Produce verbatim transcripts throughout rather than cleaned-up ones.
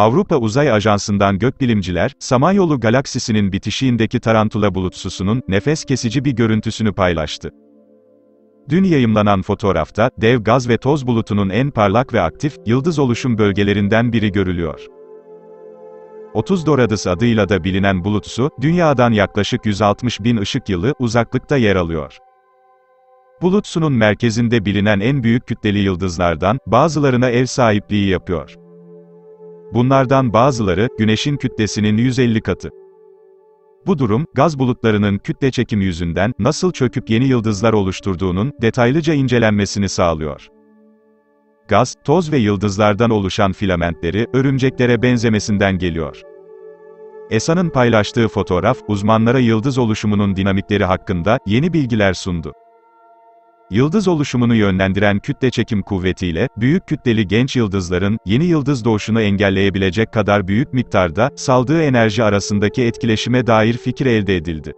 Avrupa Uzay Ajansı'ndan gökbilimciler, Samanyolu Galaksisi'nin bitişiğindeki Tarantula Bulutsusu'nun nefes kesici bir görüntüsünü paylaştı. Dün yayımlanan fotoğrafta, dev gaz ve toz bulutunun en parlak ve aktif, yıldız oluşum bölgelerinden biri görülüyor. otuz Doradus adıyla da bilinen Bulutsu, Dünya'dan yaklaşık yüz altmış bin ışık yılı uzaklıkta yer alıyor. Bulutsu'nun merkezinde bilinen en büyük kütleli yıldızlardan, bazılarına ev sahipliği yapıyor. Bunlardan bazıları, Güneş'in kütlesinin yüz elli katı. Bu durum, gaz bulutlarının kütle çekimi yüzünden, nasıl çöküp yeni yıldızlar oluşturduğunun, detaylıca incelenmesini sağlıyor. Gaz, toz ve yıldızlardan oluşan filamentleri, örümceklere benzemesinden geliyor. E S A'nın paylaştığı fotoğraf, uzmanlara yıldız oluşumunun dinamikleri hakkında, yeni bilgiler sundu. Yıldız oluşumunu yönlendiren kütle çekim kuvvetiyle, büyük kütleli genç yıldızların, yeni yıldız doğuşunu engelleyebilecek kadar büyük miktarda, saldığı enerji arasındaki etkileşime dair fikir elde edildi.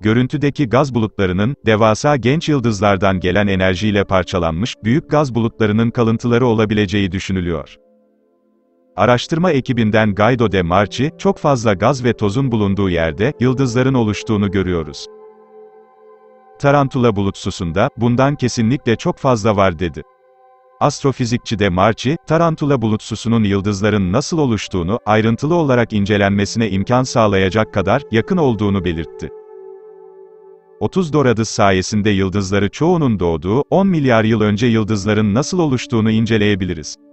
Görüntüdeki gaz bulutlarının, devasa genç yıldızlardan gelen enerjiyle parçalanmış, büyük gaz bulutlarının kalıntıları olabileceği düşünülüyor. Araştırma ekibinden Guido de Marchi, çok fazla gaz ve tozun bulunduğu yerde, yıldızların oluştuğunu görüyoruz. Tarantula Bulutsusu'nda, bundan kesinlikle çok fazla var dedi. Astrofizikçi de Marchi, Tarantula Bulutsusu'nun yıldızların nasıl oluştuğunu, ayrıntılı olarak incelenmesine imkan sağlayacak kadar, yakın olduğunu belirtti. otuz Doradus sayesinde yıldızları çoğunun doğduğu, on milyar yıl önce yıldızların nasıl oluştuğunu inceleyebiliriz.